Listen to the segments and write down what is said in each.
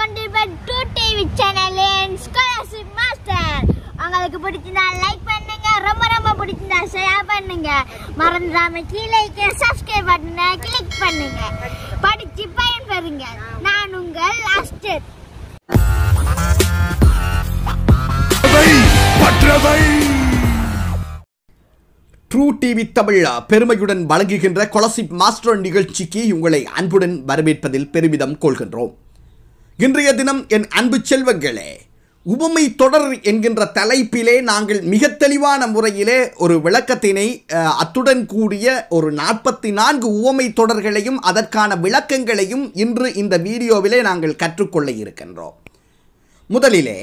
welcome to my TV channel and Scholarship Master. If you like and share and subscribe button and click the True TV Tamila, பெருமையுடன் வழங்குகின்ற scholarship master நிகழ்ச்சிக்கு உங்களை அன்புடன் வரவேற்பதில் பெருமிதம் கொள்கின்றோம். இன்றைய தினம் என் அன்பு செல்வங்களே, உபமை தொடர் என்கின்ற தலைப்பிலே நாங்கள் மிக தெளிவான முறையிலே ஒரு விளக்கத்தினை அத்துடன் கூடிய ஒரு 44 உபமை தொடர்களையும் அதற்கான விளக்கங்களையும் இன்று இந்த வீடியோவிலே நாங்கள் கற்றுக்கொள்ள இருக்கின்றோம். முதலிலே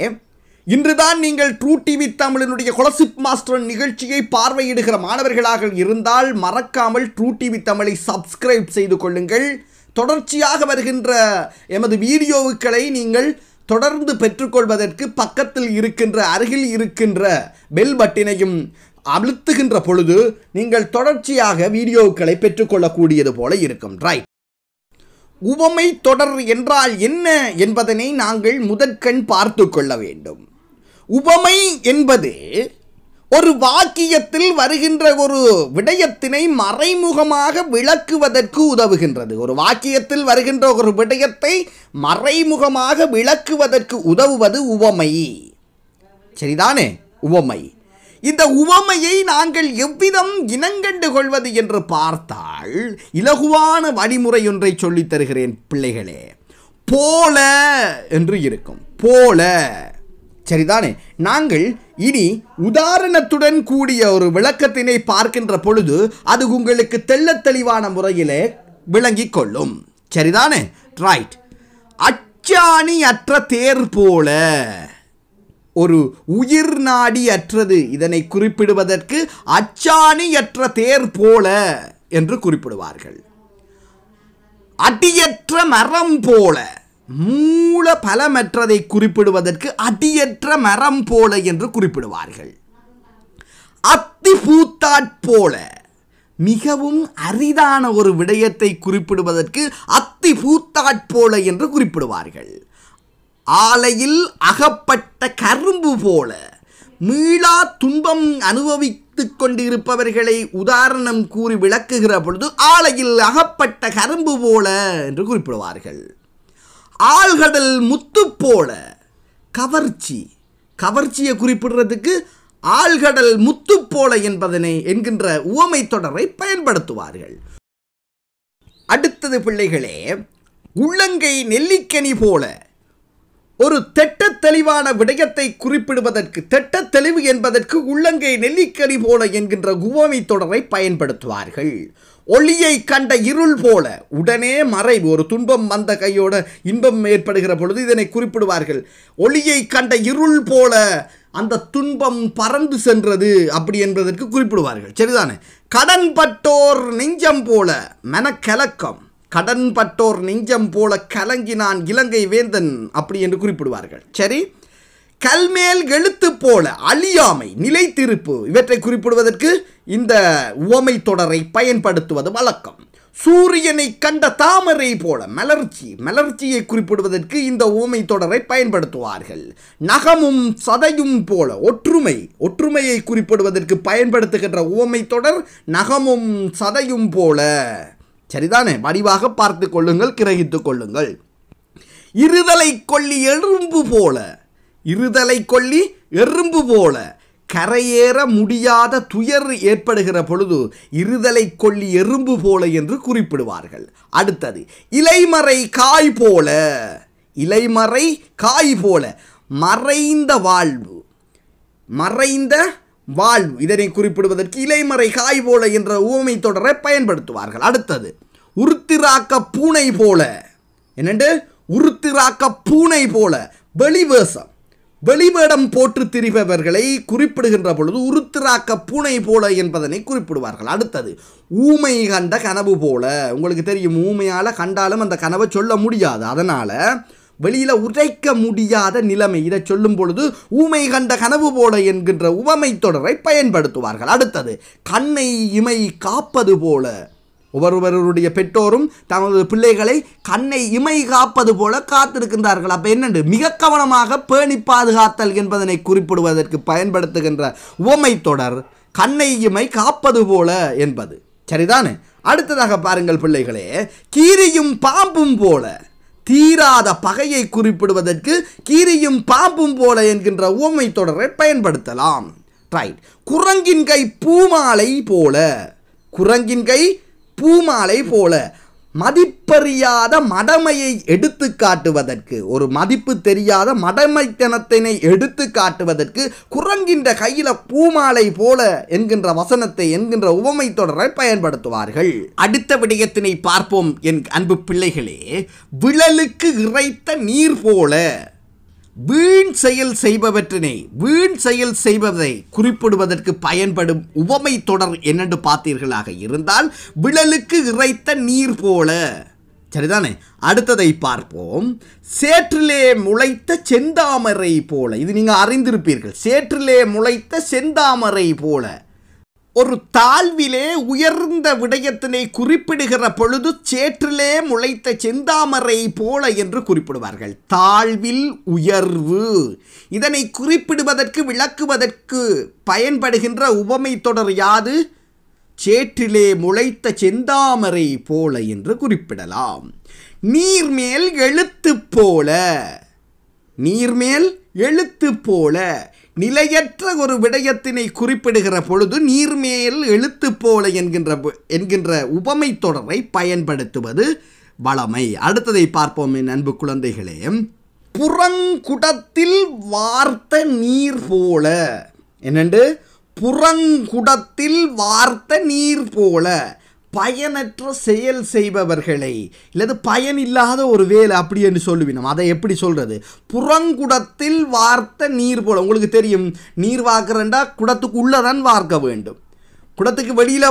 இன்றுதான் நீங்கள் ட்ரூ டிவி தமிழினுடைய ஸ்காலர்ஷிப் மாஸ்டர் நிகழ்ச்சியை பார்வையிடுகிற மாணவர்களாக இருந்தால் மறக்காமல் ட்ரூ டிவி தமிழை சப்ஸ்கிரைப் செய்து கொள்ளுங்கள். தொடர்ச்சியாக வருகின்ற எமது வீடியோக்களை நீங்கள் தொடர்ந்து பெற்றுக்கொள்வதற்கு பக்கத்தில் இருக்கின்ற அருகில் இருக்கின்ற பெல் பட்டினையும் அழுத்துகின்ற பொழுது நீங்கள் தொடர்ச்சியாக வீடியோக்களை பெற்றுக்கொள்ளக்கூடியது போல இருக்கும். ரைட், உவமை தொடர் என்றால் என்ன என்பதனை நாங்கள் முதற்கண் பார்த்து கொள்ள வேண்டும். உவமை என்பது ஒரு வாக்கியத்தில் வருகின்ற ஒரு விடயத்தினை மறைமுகமாக விளக்குவதற்கு உதவுகின்றது. ஒரு வாக்கியத்தில் வருகின்ற ஒரு விடயத்தை மறைமுகமாக விளக்குவதற்கு உதவுவது உவமை. சரிதானே? உவமை. இந்த உவமையை நாங்கள் எவ்விதம் இனங்கண்டு கொள்வது என்று பார்த்தால் இலகுவான வழிமுறை ஒன்றை சொல்லித் தருகிறேன் பிள்ளைகளே. போல என்று இருக்கும். போல, சரிதானே? நாங்கள் இனி உதாரணத்துடன் கூடிய ஒரு விளக்கத்தினை பார்க்கின்ற பொழுது அது உங்களுக்கு தெள்ளத் தெளிவான முறையிலே விளங்கிக் கொள்ளும். சரிதானே? ரைட். அச்சாணி அற்ற தேர் போல, ஒரு உயிர் நாடி அற்றது, இதனை குறிப்பிடுவதற்கு அச்சாணியற்ற தேர் போல என்று குறிப்பிடுவார்கள். அடியற்ற மரம் போல, மூல பலமற்றதை குறிப்பிடுவதற்கு அடியற்ற மரம் போல என்று குறிப்பிடுவார்கள். அத்தி பூத்தாற்போல, மிகவும் அரிதான ஒரு விடயத்தை குறிப்பிடுவதற்கு அத்தி பூத்தாற்போல என்று குறிப்பிடுவார்கள். ஆலையில் அகப்பட்ட கரும்பு போல, மீளா துன்பம் அனுபவித்து கொண்டிருப்பவர்களை உதாரணம் கூறி விளக்குகிற பொழுது ஆலையில் அகப்பட்ட கரும்பு போல என்று குறிப்பிடுவார்கள். ஆழ்கடல் முத்து போல, கவர்ச்சி, கவர்ச்சியை குறிப்பிடுறதுக்கு ஆழ்கடல் முத்து போல என்பதனை என்கின்ற உவமை தொடரை பயன்படுத்துவார்கள். அடுத்தது பிள்ளைகளே, உள்ளங்கை நெல்லிக்கனி போல, ஒரு தெட்டத் தெளிவான விடயத்தை குறிப்பிடுவதற்கு, தெட்டத் தெளிவு என்பதற்கு உள்ளங்கை நெல்லிக்கனி போல என்கின்ற உவமை தொடரை பயன்படுத்துவார்கள். ஒளியை கண்ட இருள் போல, உடனே மறைவு, ஒரு துன்பம் வந்த கையோட இன்பம் ஏற்படுகிற பொழுது இதனை குறிப்பிடுவார்கள். ஒளியை கண்ட இருள் போல அந்த துன்பம் பறந்து சென்றது அப்படி என்பதற்கு குறிப்பிடுவார்கள். சரிதானே? கடன்பட்டோர் நெஞ்சம் போல மனக்கலக்கம், கடன்பட்டோர் நெஞ்சம் போல கலங்கினான் இலங்கை வேந்தன் அப்படி என்று குறிப்பிடுவார்கள். சரி, கல்மேல் எழுத்து போல, அழியாமை, நிலைத்திருப்பு, இவற்றை குறிப்பிடுவதற்கு இந்த உவமை தொடரை பயன்படுத்துவது வழக்கம். சூரியனை கண்ட தாமரை போல மலர்ச்சி, மலர்ச்சியை குறிப்பிடுவதற்கு இந்த உவமை தொடரை பயன்படுத்துவார்கள். நகமும் சதையும் போல, ஒற்றுமை, ஒற்றுமையை குறிப்பிடுவதற்கு பயன்படுத்துகின்ற உவமை தொடர் நகமும் சதையும் போல. சரிதானே? வடிவாக பார்த்து கொள்ளுங்கள், கிரகித்து கொள்ளுங்கள். இருதலை கொல்லி எறும்பு போல, இருதலை கொல்லி எறும்பு போல, கரையேற முடியாத துயர் ஏற்படுகிற பொழுது இருதலை கொல்லி எறும்பு போல என்று குறிப்பிடுவார்கள். அடுத்தது இலைமறை காய் போல, இலைமறை காய் போல, மறைந்த வாழ்வு, மறைந்த வாழ்வு, இதனை குறிப்பிடுவதற்கு இலைமறை காய் போல என்ற உவமை தொடரை பயன்படுத்துவார்கள். அடுத்தது உருத்திராக்க பூனை போல, என்னென்று உருத்திராக்க பூனை போல, வெளிவேசம், வெளிவேடம் போற்று திரிபவர்களை குறிப்பிடுகின்ற பொழுது உருத்திராக்க பூனை போல என்பதனை குறிப்பிடுவார்கள். அடுத்தது ஊமை கண்ட கனவு போல, உங்களுக்கு தெரியும், ஊமையால் கண்டாலும் அந்த கனவை சொல்ல முடியாது, அதனால் வெளியில் உரைக்க முடியாத நிலைமை, இதை சொல்லும் பொழுது ஊமை கண்ட கனவு போல என்கின்ற உவமை தொடரை பயன்படுத்துவார்கள். அடுத்தது கண்ணை இமை காப்பது போல, ஒவ்வொருவருடைய பெற்றோரும் தமது பிள்ளைகளை கண்ணை இமை காப்பது போல காத்திருக்கின்றார்கள். அப்போ என்னென்று மிக கவனமாக பேணி பாதுகாத்தல் என்பதனை குறிப்பிடுவதற்கு பயன்படுத்துகின்ற உவமை தொடர் கண்ணை இமை காப்பது போல என்பது சரிதானே. அடுத்ததாக பாருங்கள் பிள்ளைகளே, கீரியும் பாம்பும் போல தீராத பகையை குறிப்பிடுவதற்கு கீரியும் பாம்பும் போல என்கின்ற உவமை தொடரை பயன்படுத்தலாம். ரைட். குரங்கின் கை பூமாலை போல, குரங்கின் கை பூமாலை போல மதிப்பறியாத மடமையை எடுத்து காட்டுவதற்கு, ஒரு மதிப்பு தெரியாத மடமைத்தனத்தினை எடுத்து காட்டுவதற்கு குரங்கின்ற கையில பூமாலை போல என்கின்ற வசனத்தை என்கின்ற உவமை தொடரை பயன்படுத்துவார்கள். அடுத்த விடயத்தினை பார்ப்போம் என் அன்பு பிள்ளைகளே. விழலுக்கு இறைத்த நீர் போல வீண் செயல் செய்பவற்றினை, வீண் செயல் செய்பவதை குறிப்பிடுவதற்கு பயன்படும் உவமை தொடர் என்னென்று பார்த்தீர்களாக இருந்தால் விழலுக்கு இறைத்த நீர் போல சரிதானே. அடுத்ததை பார்ப்போம். சேற்றிலே முளைத்த செந்தாமரை போல, இது நீங்கள் அறிந்திருப்பீர்கள். சேற்றிலே முளைத்த செந்தாமரை போல, ஒரு தாழ்விலே உயர்ந்த விடயத்தினை குறிப்பிடுகிற பொழுது சேற்றிலே முளைத்த செந்தாமரை போல என்று குறிப்பிடுவார்கள். தாழ்வில் உயர்வு இதனை குறிப்பிடுவதற்கு விளக்குவதற்கு பயன்படுகின்ற உவமை தொடர் யாது? சேற்றிலே முளைத்த செந்தாமரை போல என்று குறிப்பிடலாம். நீர்மேல் எழுத்து போல, நீர்மேல் எழுத்து போல நிலையற்ற ஒரு விடயத்தினை குறிப்பிடுகிற பொழுது நீர்மேல் எழுத்து போல என்கின்ற உபமை தொடரை பயன்படுத்துவது வளமை. அடுத்ததை பார்ப்போம் என் அன்பு குழந்தைகளே. புறங்குடத்தில் வார்த்த நீர் போல, என்னென்று புறங்குடத்தில் வார்த்த நீர் போல பயனற்ற செயல் செய்பவர்களை இல்லது பயன் இல்லாத ஒரு வேலை அப்படி என்று சொல்லுவினோம். அதை எப்படி சொல்கிறது? புறங்குடத்தில் வார்த்த நீர் போல. உங்களுக்கு தெரியும், நீர் வார்க்கிறண்டா குடத்துக்குள்ளே தான் வார்க்க வேண்டும். குடத்துக்கு வெளியில்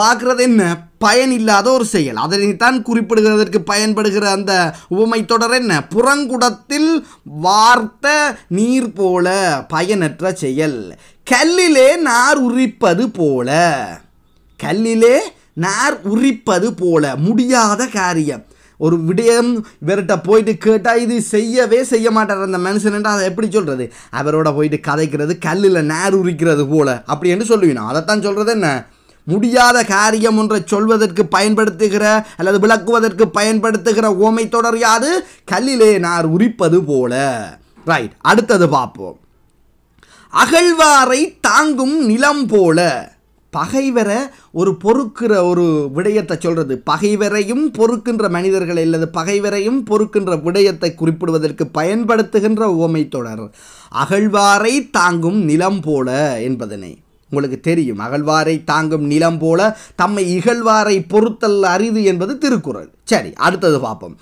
வார்க்கிறது என்ன? பயன் இல்லாத ஒரு செயல். அதனைத்தான் குறிப்பிடுகிறதற்கு பயன்படுகிற அந்த உவமை தொடர் என்ன? புறங்குடத்தில் வார்த்த நீர் போல பயனற்ற செயல். கல்லிலே நார் உரிப்பது போல, கல்லிலே நார் உரிப்பது போல முடியாத காரியம். ஒரு விடயம் இவர்கிட்ட போயிட்டு கேட்டால் இது செய்யவே செய்ய மாட்டார் அந்த மனுஷன்ட்டு, அதை எப்படி சொல்கிறது? அவரோட போயிட்டு கதைக்கிறது கல்லில் நார் உரிக்கிறது போல் அப்படி என்று சொல்லுவினோம். அதைத்தான் சொல்கிறது என்ன? முடியாத காரியம் ஒன்றை சொல்வதற்கு பயன்படுத்துகிற அல்லது விளக்குவதற்கு பயன்படுத்துகிற உவமை தொடர் யாது? கல்லிலே நார் உரிப்பது போல. ரைட். அடுத்தது பார்ப்போம். அகழ்வாரை தாங்கும் நிலம் போல, பகைவரை ஒரு பொறுக்கிற ஒரு விடயத்தை சொல்கிறது. பகைவரையும் பொறுக்கின்ற மனிதர்கள் அல்லது பகைவரையும் பொறுக்கின்ற விடயத்தை குறிப்பிடுவதற்கு பயன்படுத்துகின்ற உவமை தொடர் அகழ்வாரை தாங்கும் நிலம் போல என்பதனை உங்களுக்கு தெரியும். அகழ்வாரை தாங்கும் நிலம் போல தம்மை இகழ்வாரை பொறுத்தல் அரிது என்பது திருக்குறள். சரி, அடுத்தது பார்ப்போம்.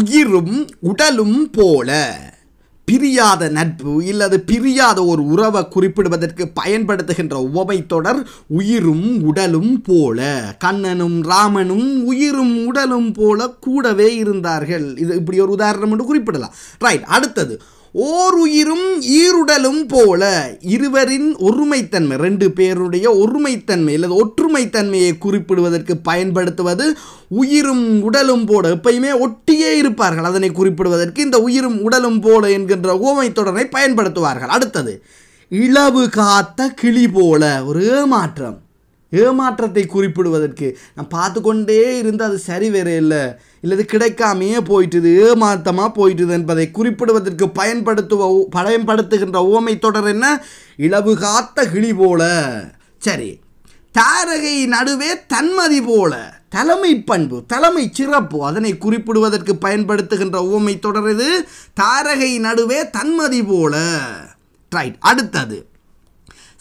உயிரும் உடலும் போல பிரியாத நட்பு இல்லது பிரியாத ஒரு உறவை குறிப்பிடுவதற்கு பயன்படுத்துகின்ற உவமை தொடர் உயிரும் உடலும் போல. கண்ணனும் ராமனும் உயிரும் உடலும் போல கூடவே இருந்தார்கள். இது இப்படி ஒரு உதாரணம் என்று குறிப்பிடலாம். ரைட். அடுத்தது ஓர் உயிரும் ஈருடலும் போல இருவரின் ஒருமைத்தன்மை, ரெண்டு பேருடைய ஒருமைத்தன்மை அல்லது ஒற்றுமைத்தன்மையை குறிப்பிடுவதற்கு பயன்படுத்துவது உயிரும் உடலும் போல. எப்பயுமே ஒட்டியே இருப்பார்கள். அதனை குறிப்பிடுவதற்கு இந்த உயிரும் உடலும் போல என்கின்ற உவமை தொடரை பயன்படுத்துவார்கள். அடுத்தது இளவு காத்த கிளி போல, ஒரு ஏமாற்றம், ஏமாற்றத்தை குறிப்பிடுவதற்கு நான் பார்த்து கொண்டே இருந்து அது சரி வேறே இல்லை இல்லது கிடைக்காமையே போயிட்டுது, ஏமாற்றமாக போயிட்டுது என்பதை குறிப்பிடுவதற்கு பயன்படுத்துகின்ற உவமை தொடர் என்ன? இளவு காத்த கிளி போல. சரி, தாரகை நடுவே தன்மதி போல, தலைமை பண்பு தலைமை சிறப்பு அதனை குறிப்பிடுவதற்கு பயன்படுத்துகின்ற உவமை தொடர் இது தாரகை நடுவே தன்மதி போல. ரைட். அடுத்தது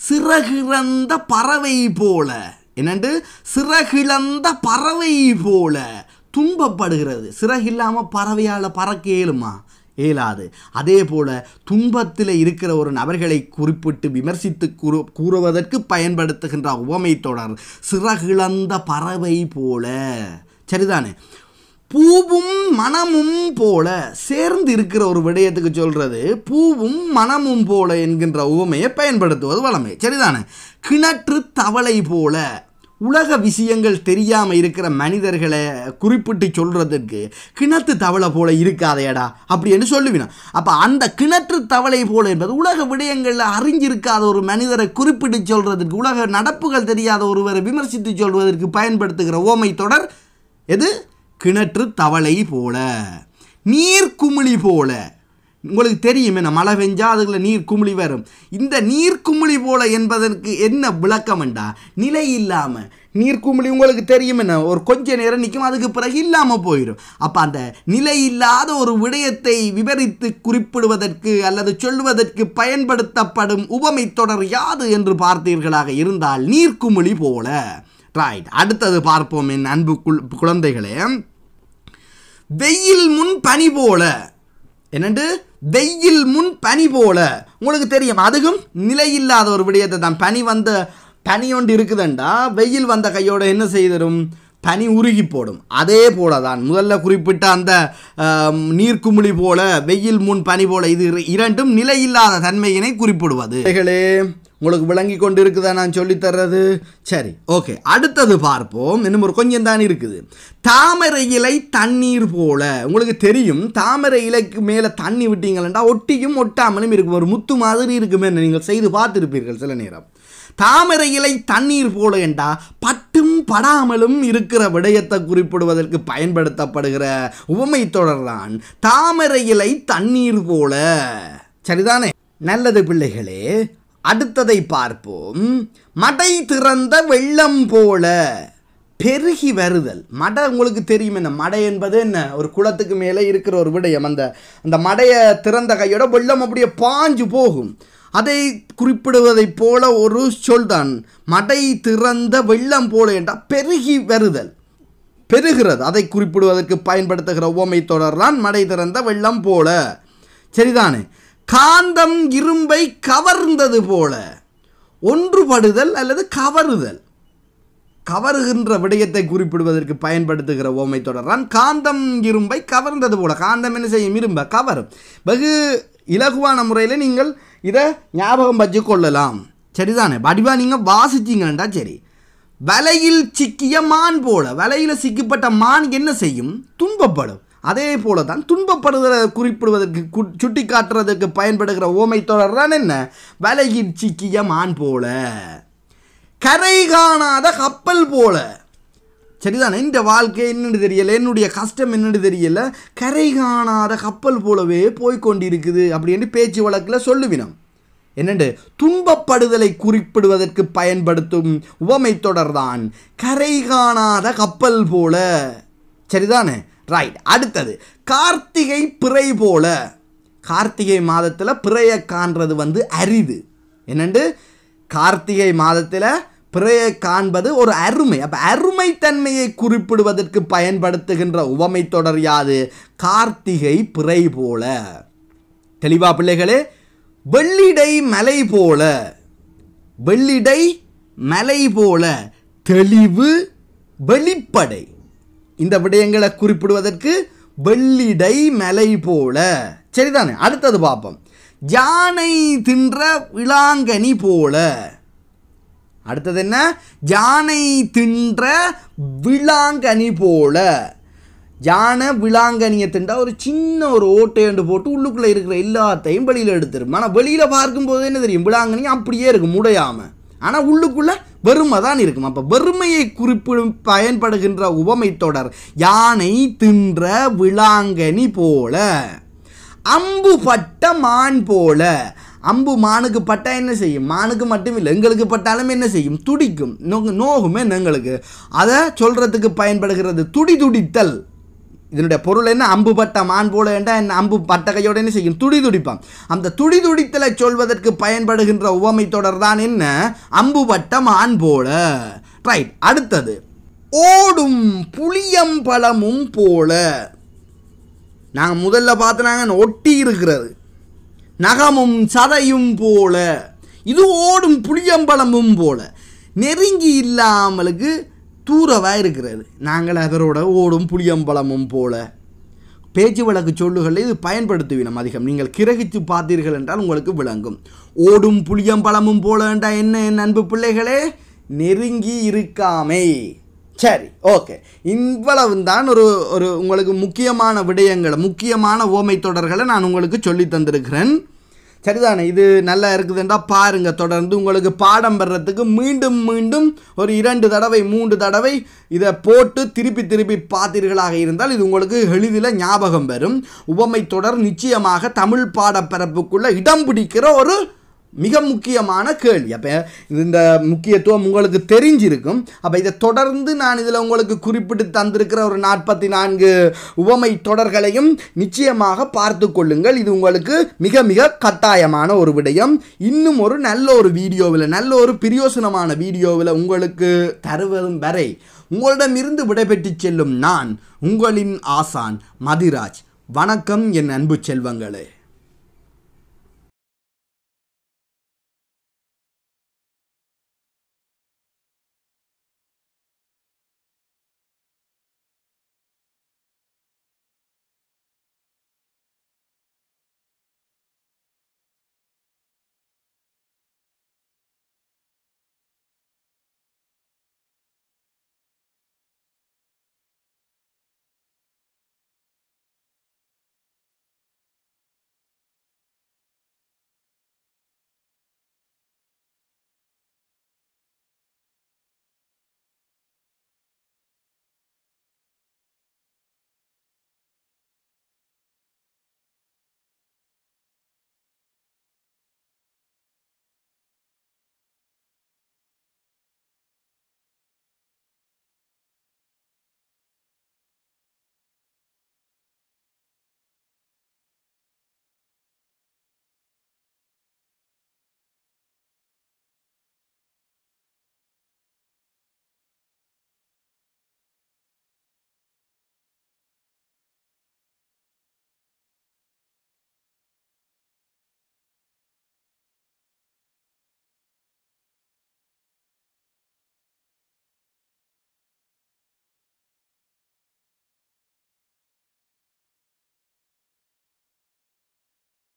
சிறகிழந்த பறவை போல, என்னண்டு சிறகிழந்த பறவை போல துன்பப்படுகிறது. சிறகில்லாமல் பறவையால் பறக்க இயலுமா? இயலாது. அதே போல் துன்பத்தில் இருக்கிற ஒரு நபர்களை குறிப்பிட்டு விமர்சித்து கூறுவதற்கு பயன்படுத்துகின்ற உவமை தொடர் சிறகிழந்த பறவை போல. சரிதானே. பூவும் மனமும் போல சேர்ந்து இருக்கிற ஒரு விடயத்துக்கு சொல்கிறது பூவும் மனமும் போல என்கின்ற உவமையை பயன்படுத்துவது வளமை. சரிதானே. கிணற்று தவளை போல, உலக விஷயங்கள் தெரியாமல் இருக்கிற மனிதர்களை குறிப்பிட்டு சொல்கிறதுக்கு கிணற்று தவளை போல இருக்காதேடா அப்படின்னு சொல்லுவீங்க. அப்போ அந்த கிணற்று தவளை போல என்பது உலக விடயங்களில் அறிஞ்சிருக்காத ஒரு மனிதரை குறிப்பிட்டு சொல்கிறதுக்கு, உலக நடப்புகள் தெரியாத ஒருவரை விமர்சித்து சொல்வதற்கு பயன்படுத்துகிற ஓமை தொடர் எது? கிணற்று தவளை போல, நீர்க்குமிழி போல. உங்களுக்கு தெரியும் என்ன, மழை பெஞ்சால் அதுக்குள்ள நீர்க்குமிழி வரும். இந்த நீர்க்குமிழி போல என்பதற்கு என்ன விளக்கம் என்றால், நிலை இல்லாமல் நீர்க்குமிழி உங்களுக்கு தெரியும் என்ன, ஒரு கொஞ்ச நேரம் நிற்கும், அதுக்கு பிறகு இல்லாமல் போயிடும். அப்போ அந்த நிலை இல்லாத ஒரு விடயத்தை விவரித்து குறிப்பிடுவதற்கு அல்லது சொல்வதற்கு பயன்படுத்தப்படும் உவமை தொடர் யாது என்று பார்த்தீர்களாக இருந்தால் நீர்க்குமிழி போல. ரைட், அடுத்தது பார்ப்போம் என் அன்பு குழந்தைகளே. வெயில் முன் பனி போல. என்னென்று? வெயில் முன் பனி போல. உங்களுக்கு தெரியும், அதுவும் நிலையில்லாத ஒரு விடயத்தை தான். பனி ஒன்று இருக்குதுண்டா, வெயில் வந்த கையோட என்ன செய்திடும், பனி உருகி போடும். அதே போல தான் முதல்ல குறிப்பிட்ட அந்த நீர்க்குமிழி போல, வெயில் முன் பனி போல, இது இரண்டும் நிலையில்லாத தன்மையினை குறிப்பிடுவது. உங்களுக்கு விளங்கி கொண்டு இருக்குதா நான் சொல்லித்தர்றது? சரி, ஓகே, அடுத்தது பார்ப்போம். இன்னும் ஒரு கொஞ்சம் தான் இருக்குது. தாமரை இலை தண்ணீர் போல. உங்களுக்கு தெரியும், தாமரை இலைக்கு மேலே தண்ணி விட்டீங்களா ஒட்டியும் ஒட்டாமலும் இருக்கும், ஒரு முத்து மாதிரி இருக்குமே, நீங்கள் செய்து பார்த்துருப்பீர்கள் சில நேரம். தாமரை இலை தண்ணீர் போல என்றா பட்டும் படாமலும் இருக்கிற விடயத்தை குறிப்பிடுவதற்கு பயன்படுத்தப்படுகிற உவமை தொடர்தான் தாமரை இலை தண்ணீர் போல. சரிதானே? நல்லது பிள்ளைகளே, அடுத்ததை பார்ப்போம். மடை திறந்த வெள்ளம் போல. பெருகி வருதல். மடை உங்களுக்கு தெரியும் என்ன, மடை என்பது என்ன, ஒரு குளத்துக்கு மேலே இருக்கிற ஒரு விடயம். அந்த மடையை திறந்த கையோட வெள்ளம் அப்படியே பாஞ்சு போகும், அதை குறிப்பிடுவதைப் போல ஒரு சொல்தான் மடை திறந்த வெள்ளம் போல என்றால் பெருகி வருதல், பெருகிறது. அதை குறிப்பிடுவதற்கு பயன்படுத்துகிற உவமை தொடர்தான் மடை திறந்த வெள்ளம் போல. சரிதானே? காந்தம் இரும்பை கவர்ந்தது போல. ஒன்றுபடுதல் அல்லது கவருதல், கவருகின்ற விடயத்தை குறிப்பிடுவதற்கு பயன்படுத்துகிற உவமை தொடர்தான் காந்தம் இரும்பை கவர்ந்தது போல. காந்தம் என்ன செய்யும், இரும்ப கவரும். வெகு இலகுவான முறையில் நீங்கள் இதை ஞாபகம் வச்சு கொள்ளலாம். சரிதானே? வடிவா நீங்கள் வாசிச்சிங்கன்னா சரி. வலையில் சிக்கிய மான் போல. வலையில் சிக்கப்பட்ட மான் என்ன செய்யும், துன்பப்படும். அதே போல தான் துன்பப்படுதலை குறிப்பிடுவதற்கு சுட்டி காட்டுறதுக்கு பயன்படுகிற ஓமை தொடர்தான் என்ன, வலையில் சிக்கிய மான் போல. கரை காணாத கப்பல் போல. சரிதானே? இந்த வாழ்க்கை என்னென்னு தெரியலை, என்னுடைய கஷ்டம் என்னென்னு தெரியலை, கரை காணாத கப்பல் போலவே போய்கொண்டிருக்குது அப்படின்னு பேச்சு வழக்கில் சொல்லுவினம். என்னென்று துன்பப்படுதலை குறிப்பிடுவதற்கு பயன்படுத்தும் உவமை தொடர்தான் கரை காணாத கப்பல் போல. சரிதானே? ரைட், அடுத்தது கார்த்திகை பிறை போல. கார்த்திகை மாதத்தில் பிறையை காண்றது அரிது. என்னென்று? கார்த்திகை மாதத்தில் பிறையை காண்பது ஒரு அருமை. அப்போ அருமைத்தன்மையை குறிப்பிடுவதற்கு பயன்படுத்துகின்ற உவமை தொடர் யாது, கார்த்திகை பிறை போல. தெளிவா பிள்ளைகளே? வெள்ளிடை மலை போல. வெள்ளிடை மலை போல. தெளிவு, வெளிப்படை, இந்த விடயங்களை குறிப்பிடுவதற்கு வெள்ளிடை மலை போல. சரிதானே? அடுத்தது பார்ப்போம். யானை தின்ற விளாங்கனி போல. அடுத்தது என்ன, யானை தின்ற விளாங்கனி போல. யானை விளாங்கனியை தின்றா ஒரு சின்ன ஒரு ஓட்டையண்டு போட்டு உள்ளுக்குள்ளே இருக்கிற எல்லாத்தையும் வெளியில் எடுத்துரும். ஆனால் வெளியில் பார்க்கும்போது என்ன தெரியும், விளாங்கனி அப்படியே இருக்கும் முடையாமல், ஆனால் உள்ளுக்குள்ளே வெறுமை தான் இருக்கும். அப்போ வெறுமையை குறிப்பிடும் பயன்படுகின்ற உவமை தொடர் யானை தின்ற விளாங்கனி போல. அம்பு பட்ட மான் போல. அம்பு மானுக்கு பட்டா என்ன செய்யும், மானுக்கு மட்டும் இல்லை எங்களுக்கு பட்டாலும் என்ன செய்யும், துடிக்கும், நோகுமே எங்களுக்கு. அதை சொல்கிறதுக்கு பயன்படுகிறது துடி துடித்தல். இதனுடைய பொருள் என்ன, அம்பு பட்ட மான் போல என்றால் என்ன, அம்பு பட்ட கையோடு என்ன செய்யும், துடி துடிப்பான். அந்த துடி துடித்தலை சொல்வதற்கு பயன்படுகின்ற உவமை தொடர்தான் என்ன, அம்பு பட்ட மான் போல. ரைட், அடுத்தது ஓடும் புளியம்பழமும் போல. நாங்கள் முதல்ல பார்த்துனாங்க ஒட்டி இருக்கிறது, நகமும் சதையும் போல. இது ஓடும் புளியம்பழமும் போல. நெருங்கி இல்லாமலுக்கு தூரவாக இருக்கிறது, நாங்கள் அவரோட ஓடும் புளியம்பழமும் போல. பேச்சு வழக்கு சொல்லுகளில் இது பயன்படுத்துவினம் அதிகம். நீங்கள் கிரகித்து பார்த்தீர்கள் என்றால் உங்களுக்கு விளங்கும். ஓடும் புளியம்பழமும் போல என்றால் என்ன என் அன்பு பிள்ளைகளே, நெருங்கி இருக்காமை. சரி, ஓகே. இவ்வளவு தான் ஒரு ஒரு உங்களுக்கு முக்கியமான விடயங்களை, முக்கியமான ஓமை தொடர்களை நான் உங்களுக்கு சொல்லி தந்திருக்கிறேன். சரிதானே? இது நல்லா இருக்குதுன்றா பாருங்கள். தொடர்ந்து உங்களுக்கு பாடம் பெறத்துக்கு மீண்டும் மீண்டும் ஒரு 2 தடவை 3 தடவை இதை போட்டு திருப்பி திருப்பி பார்த்தீர்களாக இருந்தால் இது உங்களுக்கு எளிதில் ஞாபகம் பெறும். உவமை தொடர் நிச்சயமாக தமிழ் பாடப்பரப்புக்குள்ளே இடம் பிடிக்கிற ஒரு மிக முக்கியமான கேள்வி. அப்போ இந்த முக்கியத்துவம் உங்களுக்கு தெரிஞ்சிருக்கும். அப்போ இதை தொடர்ந்து நான் இதில் உங்களுக்கு குறிப்பிட்டு தந்திருக்கிற ஒரு 44 உவமை தொடர்களையும் நிச்சயமாக பார்த்து கொள்ளுங்கள். இது உங்களுக்கு மிக மிக கட்டாயமான ஒரு விடயம். இன்னும் ஒரு நல்ல ஒரு வீடியோவில், நல்ல ஒரு பிரயோசனமான வீடியோவில் உங்களுக்கு தருவதும் வரை உங்களிடமிருந்து விடைபெற்று செல்லும் நான் உங்களின் ஆசான் மதிராஜ். வணக்கம் என் அன்பு செல்வங்களே.